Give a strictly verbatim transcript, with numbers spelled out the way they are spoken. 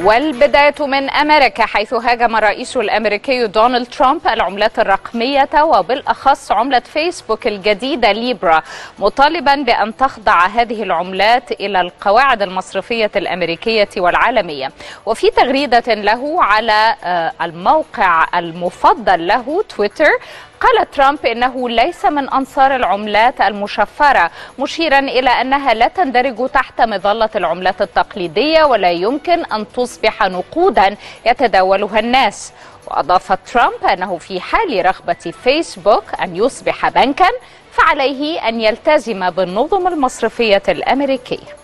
والبداية من أمريكا، حيث هاجم الرئيس الأمريكي دونالد ترامب العملات الرقمية وبالأخص عملة فيسبوك الجديدة ليبرا، مطالبا بأن تخضع هذه العملات إلى القواعد المصرفية الأمريكية والعالمية. وفي تغريدة له على الموقع المفضل له تويتر، قال ترامب إنه ليس من أنصار العملات المشفرة، مشيرا إلى أنها لا تندرج تحت مظلة العملات التقليدية ولا يمكن أن تصبح نقودا يتداولها الناس. وأضاف ترامب أنه في حال رغبة فيسبوك أن يصبح بنكا فعليه أن يلتزم بالنظم المصرفية الأمريكية.